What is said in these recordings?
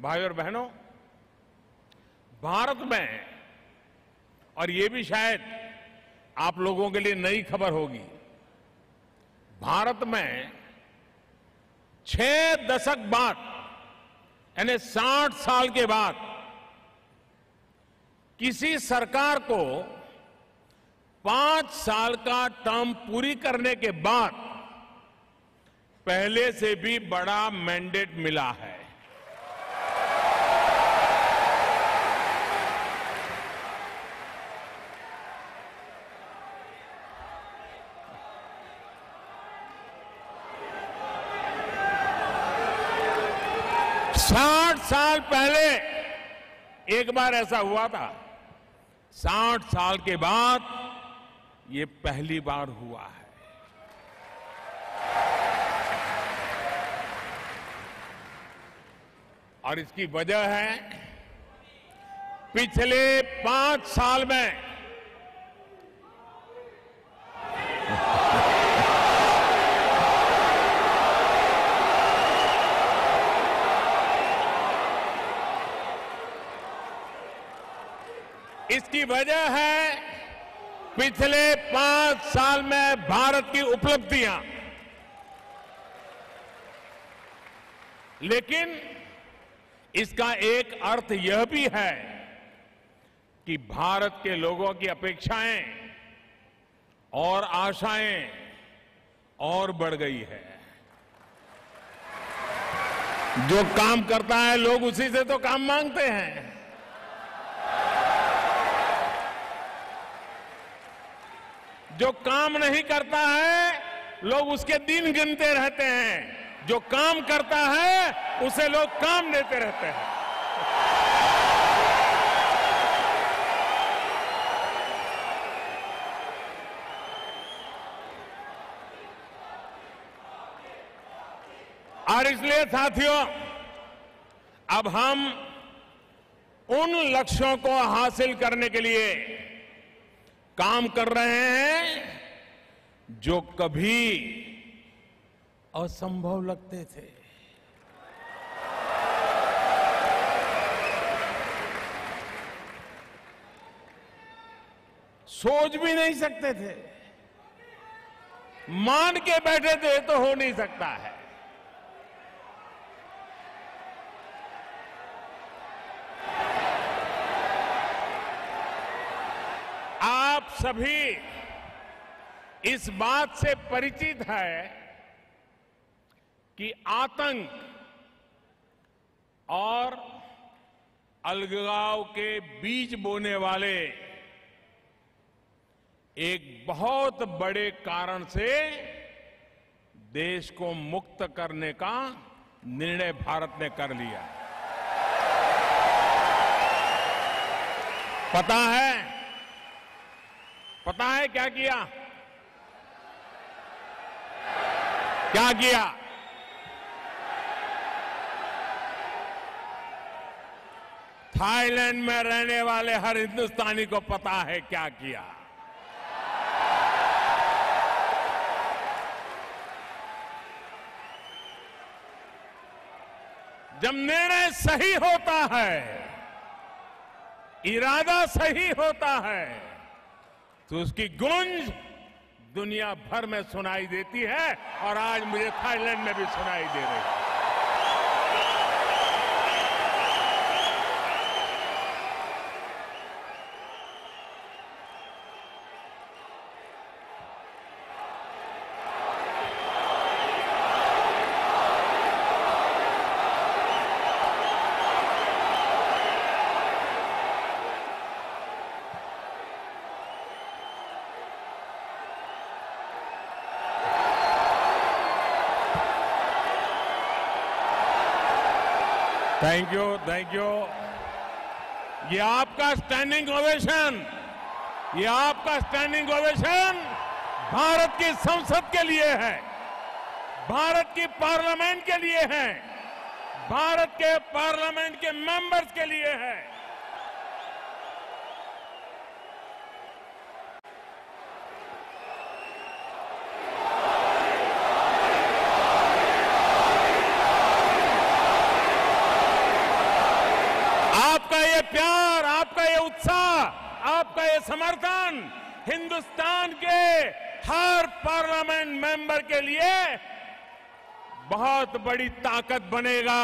भाई और बहनों, भारत में, और ये भी शायद आप लोगों के लिए नई खबर होगी, भारत में 6 दशक बाद यानी 60 साल के बाद किसी सरकार को 5 साल का टर्म पूरी करने के बाद पहले से भी बड़ा मैंडेट मिला है। साल पहले एक बार ऐसा हुआ था, 60 साल के बाद ये पहली बार हुआ है। और इसकी वजह है पिछले 5 साल में भारत की उपलब्धियां। लेकिन इसका एक अर्थ यह भी है कि भारत के लोगों की अपेक्षाएं और आशाएं और बढ़ गई है। जो काम करता है लोग उसी से तो काम मांगते हैं। जो काम नहीं करता है लोग उसके दिन गिनते रहते हैं, जो काम करता है उसे लोग काम देते रहते हैं। और इसलिए साथियों, अब हम उन लक्ष्यों को हासिल करने के लिए काम कर रहे हैं जो कभी असंभव लगते थे। सोच भी नहीं सकते थे, मान के बैठे थे तो हो नहीं सकता है। सभी इस बात से परिचित है कि आतंक और अलगाव के बीज बोने वाले एक बहुत बड़े कारण से देश को मुक्त करने का निर्णय भारत ने कर लिया। पता है क्या किया? थाईलैंड में रहने वाले हर हिंदुस्तानी को पता है क्या किया। जब निर्णय सही होता है, इरादा सही होता है, तो उसकी गूंज दुनिया भर में सुनाई देती है, और आज मुझे थाईलैंड में भी सुनाई दे रही है। Thank you. ये आपका स्टैंडिंग ओवेशन भारत की संसद के लिए है, भारत की पार्लियामेंट के लिए है, भारत के पार्लियामेंट के मेंबर्स के लिए है। ये प्यार, आपका ये उत्साह, आपका ये समर्थन हिंदुस्तान के हर पार्लियामेंट मेंबर के लिए बहुत बड़ी ताकत बनेगा।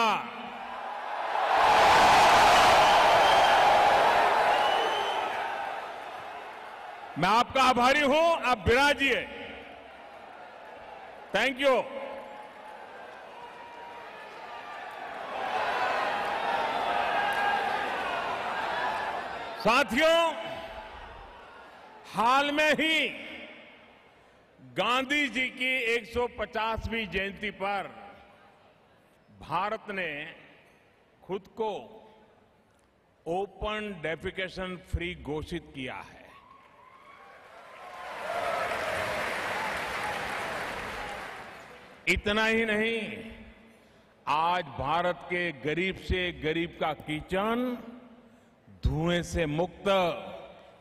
मैं आपका आभारी हूं, आप विराजिए। Thank you. साथियों, हाल में ही गांधी जी की 150वीं जयंती पर भारत ने खुद को ओपन डेफिकेशन फ्री घोषित किया है। इतना ही नहीं, आज भारत के गरीब से गरीब का किचन धुएं से मुक्त,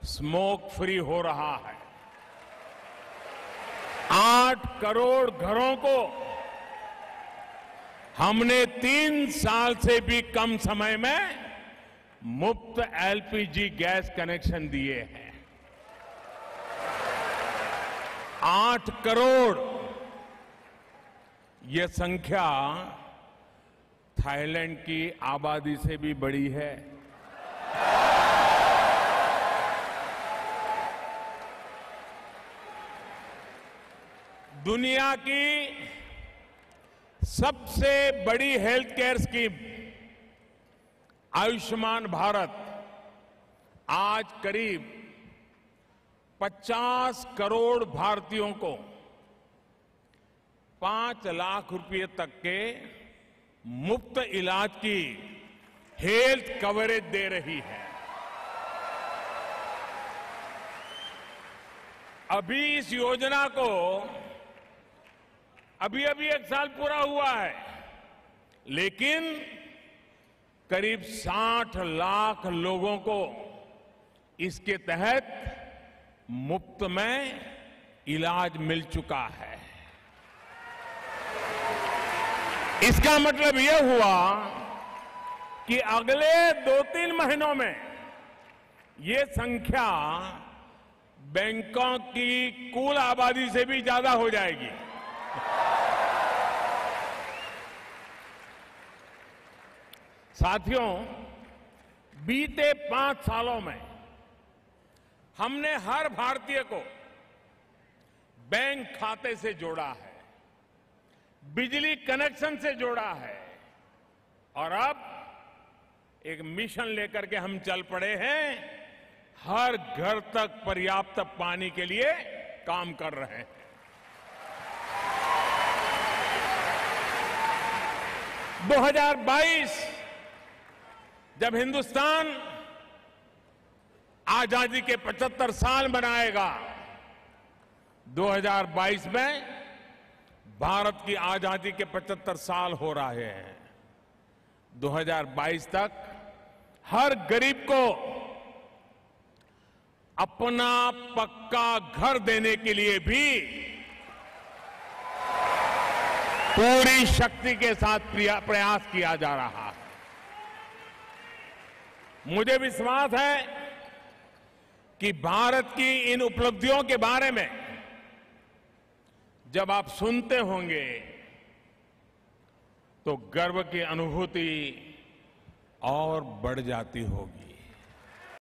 स्मोक फ्री हो रहा है। 8 करोड़ घरों को हमने 3 साल से भी कम समय में मुफ्त एलपीजी गैस कनेक्शन दिए हैं। 8 करोड़, ये संख्या थाईलैंड की आबादी से भी बड़ी है। दुनिया की सबसे बड़ी health care scheme Ayushman Bharat आज करीब 50 करोड़ भारतीयों को 5 लाख रुपए तक के मुफ्त इलाज की हेल्थ कवरेज दे रही है। अभी इस योजना को अभी 1 साल पूरा हुआ है, लेकिन करीब 60 लाख लोगों को इसके तहत मुफ्त में इलाज मिल चुका है। इसका मतलब यह हुआ कि अगले 2-3 महीनों में ये संख्या बैंकॉक की कुल आबादी से भी ज्यादा हो जाएगी। साथियों, बीते 5 सालों में हमने हर भारतीय को बैंक खाते से जोड़ा है, बिजली कनेक्शन से जोड़ा है, और अब एक मिशन लेकर के हम चल पड़े हैं, हर घर तक पर्याप्त पानी के लिए काम कर रहे हैं। । 2022 जब हिंदुस्तान आजादी के 75 साल मनाएगा, 2022 में भारत की आजादी के 75 साल हो रहे हैं। 2022 तक हर गरीब को अपना पक्का घर देने के लिए भी पूरी शक्ति के साथ प्रयास किया जा रहा है। मुझे विश्वास है कि भारत की इन उपलब्धियों के बारे में जब आप सुनते होंगे तो गर्व की अनुभूति और बढ़ जाती होगी।